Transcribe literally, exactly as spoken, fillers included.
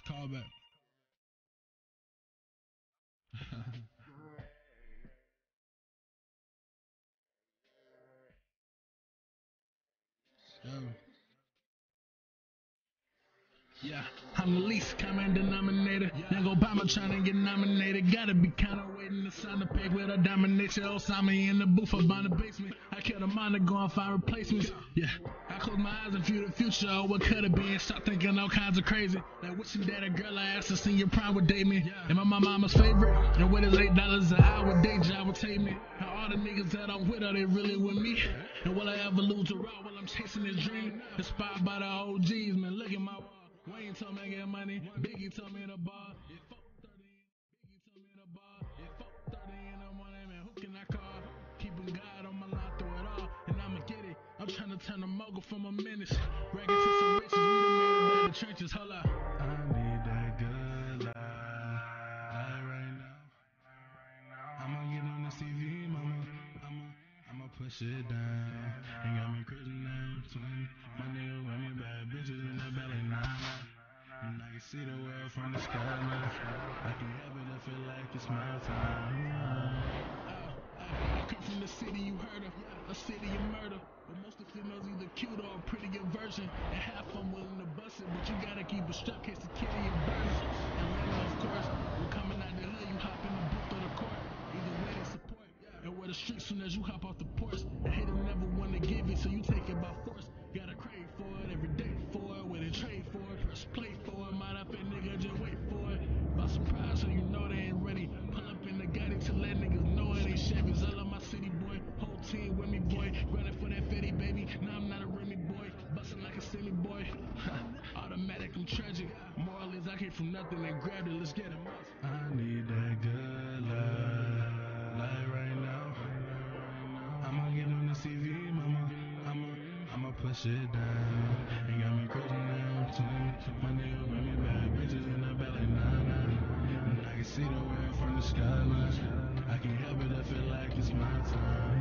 It's called back. So. Yeah, I'm the least common denominator. Young Obama trying to get nominated. Gotta be kinda waiting to sign the paper with a domination. Osama in the booth up on the basement. I killed a mind to go and find replacements. Yeah, I close my eyes and view the future. Oh, what could have been? Stop thinking all kinds of crazy. Like wishing that a girl I asked to see your prime would date me. And my, my mama's favorite. And with his eight dollars an hour day job would take me. And all the niggas that I'm with, are they really with me? And will I ever lose a route while I'm chasing this dream? Inspired by the O Gs, man, look at my wall. Wayne told me I get money, Biggie told me in a bar. It's four thirty, Biggie told me in a bar. It's four thirty in the morning, man, who can I call? Keeping God on my line through it all, and I'ma get it. I'm trying to turn a mogul from a menace. Ragged to some riches, we done made it out of the trenches, hold up. I need that good life, right now. I'ma get on the C V, mama, I'ma, I'ma push it down. Ain't got me crazy now, twin, my nigga with me bad bitches in the belly now. And I can see the world from the sky now. I can have it, I feel like it's my time. I come from the city you heard of, a city of murder. But most of the females either cute or a pretty good version. And half I'm willing to bust it, but you gotta keep it struck, case the kitty and burn it. And Atlanta, of course, we're coming out the hood, you hop in the booth or the court. Either way they support, and where the streets soon as you hop off the porch. And hate them never wanna give it, so you take it by force. Gotta crave for it, every day for it, with a trade for it, press play for it, mind up and nigga, just wait for it. By surprise, so you know they ain't ready. Pull up in the Gotti to let niggas know it ain't Chevys. All of my city boy, whole team with me boy, running for that fatty baby. Now I'm not a Remy boy, bustin' like a silly boy. Automatic, I'm tragic. Moral is I came from nothing and grabbed it. Let's get it. I need that good love, like right now. I'ma get on the C V, mama. I'ma. I'ma push it down, ain't got me crazy now, twin. My nigga with me bad bitches in the belly, nah, nah. And I can see the world from the skyline. I can't help it, I feel like it's my time.